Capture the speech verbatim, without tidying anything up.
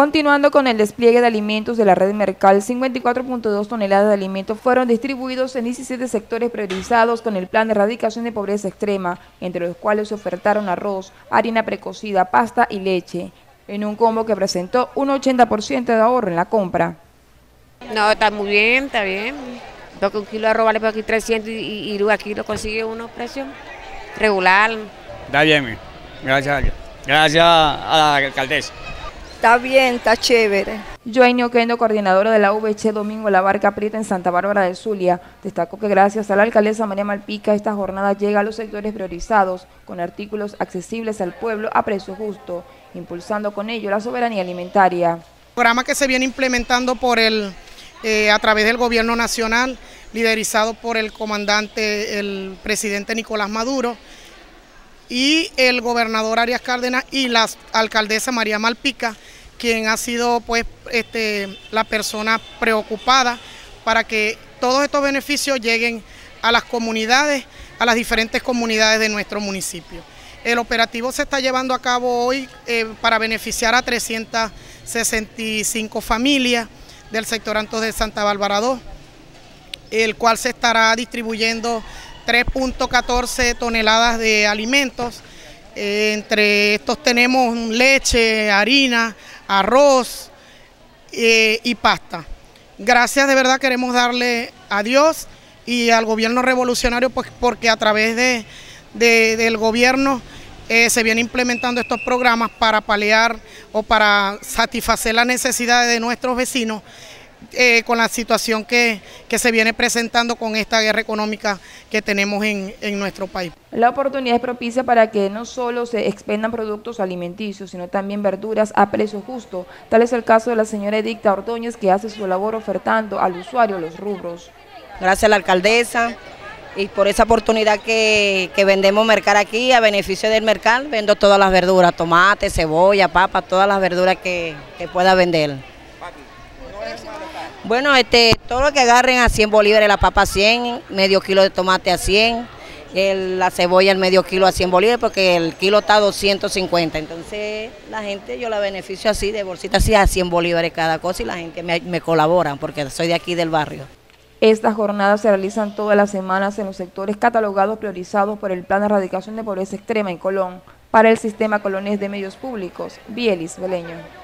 Continuando con el despliegue de alimentos de la red Mercal, cincuenta y cuatro punto dos toneladas de alimentos fueron distribuidos en diecisiete sectores priorizados con el Plan de Erradicación de Pobreza Extrema, entre los cuales se ofertaron arroz, harina precocida, pasta y leche, en un combo que presentó un ochenta por ciento de ahorro en la compra. No, está muy bien, está bien. Porque un kilo de arroz vale por aquí trescientos y, y aquí lo consigue uno precio regular. Está bien, gracias, gracias a la alcaldesa. Está bien, está chévere. Joaquín Oquendo, coordinadora de la U B C H Domingo la Barca Prieta en Santa Bárbara de Zulia, destacó que gracias a la alcaldesa María Malpica esta jornada llega a los sectores priorizados con artículos accesibles al pueblo a precio justo, impulsando con ello la soberanía alimentaria. El programa que se viene implementando por el, eh, a través del gobierno nacional, liderizado por el comandante, el presidente Nicolás Maduro, y el gobernador Arias Cárdenas y la alcaldesa María Malpica, quien ha sido pues este, la persona preocupada para que todos estos beneficios lleguen a las comunidades, a las diferentes comunidades de nuestro municipio. El operativo se está llevando a cabo hoy eh, para beneficiar a trescientas sesenta y cinco familias del sector Antos de Santa Bárbara dos, el cual se estará distribuyendo tres punto catorce toneladas de alimentos. Eh, entre estos tenemos leche, harina, arroz eh, y pasta. Gracias, de verdad queremos darle a Dios y al gobierno revolucionario, pues, porque a través de, de, del gobierno eh, se vienen implementando estos programas para paliar o para satisfacer las necesidades de nuestros vecinos. Eh, con la situación que, que se viene presentando con esta guerra económica que tenemos en, en nuestro país. La oportunidad es propicia para que no solo se expendan productos alimenticios, sino también verduras a precio justo. Tal es el caso de la señora Edicta Ordóñez, que hace su labor ofertando al usuario los rubros. Gracias a la alcaldesa y por esa oportunidad que, que vendemos Mercal aquí, a beneficio del Mercal, vendo todas las verduras, tomate, cebolla, papa, todas las verduras que, que pueda vender. Bueno, este, todo lo que agarren a cien bolívares, la papa a cien, medio kilo de tomate a cien, el, la cebolla el medio kilo a cien bolívares, porque el kilo está a doscientos cincuenta, entonces la gente yo la beneficio así, de bolsita así a cien bolívares cada cosa y la gente me, me colabora, porque soy de aquí del barrio. Estas jornadas se realizan todas las semanas en los sectores catalogados priorizados por el Plan de Erradicación de Pobreza Extrema en Colón. Para el Sistema Colonés de Medios Públicos, Bielis Beleño.